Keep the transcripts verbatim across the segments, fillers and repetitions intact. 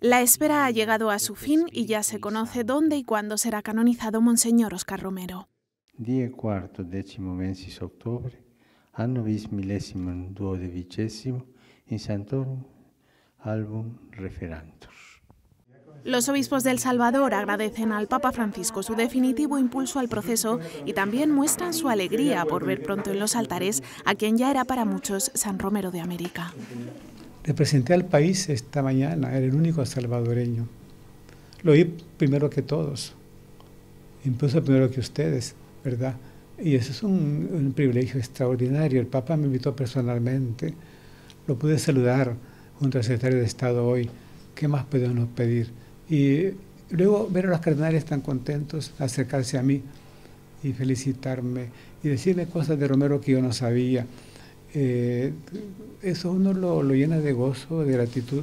La espera ha llegado a su fin y ya se conoce dónde y cuándo será canonizado Monseñor Oscar Romero. Los obispos de El Salvador agradecen al Papa Francisco su definitivo impulso al proceso y también muestran su alegría por ver pronto en los altares a quien ya era para muchos San Romero de América. Representé al país esta mañana, era el único salvadoreño. Lo oí primero que todos, incluso primero que ustedes, ¿verdad? Y eso es un, un privilegio extraordinario. El Papa me invitó personalmente, lo pude saludar junto al secretario de Estado hoy. ¿Qué más podemos pedir? Y luego ver a los cardenales tan contentos, acercarse a mí y felicitarme y decirme cosas de Romero que yo no sabía. Eh, eso uno lo, lo llena de gozo, de gratitud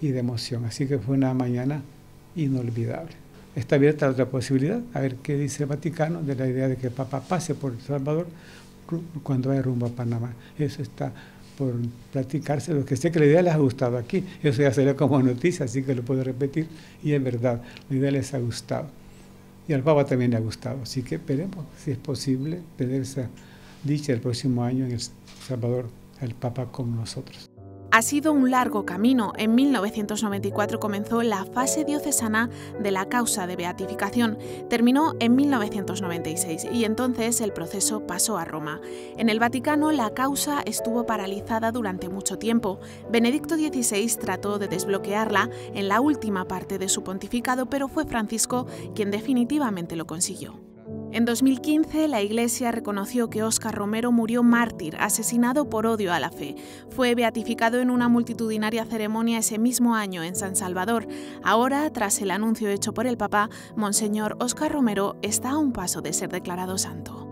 y de emoción. Así que fue una mañana inolvidable. Está abierta otra posibilidad, a ver qué dice el Vaticano de la idea de que el Papa pase por El Salvador cuando vaya rumbo a Panamá. Eso está por platicarse, lo que sé que la idea les ha gustado aquí. Eso ya salió como noticia, así que lo puedo repetir. Y es verdad, la idea les ha gustado. Y al Papa también le ha gustado. Así que esperemos, si es posible, tener esa dicha el próximo año en El Salvador, al Papa con nosotros. Ha sido un largo camino. En mil novecientos noventa y cuatro comenzó la fase diocesana de la causa de beatificación. Terminó en mil novecientos noventa y seis y entonces el proceso pasó a Roma. En el Vaticano la causa estuvo paralizada durante mucho tiempo. Benedicto dieciséis trató de desbloquearla en la última parte de su pontificado, pero fue Francisco quien definitivamente lo consiguió. En dos mil quince, la Iglesia reconoció que Oscar Romero murió mártir, asesinado por odio a la fe. Fue beatificado en una multitudinaria ceremonia ese mismo año en San Salvador. Ahora, tras el anuncio hecho por el Papa, Monseñor Oscar Romero está a un paso de ser declarado santo.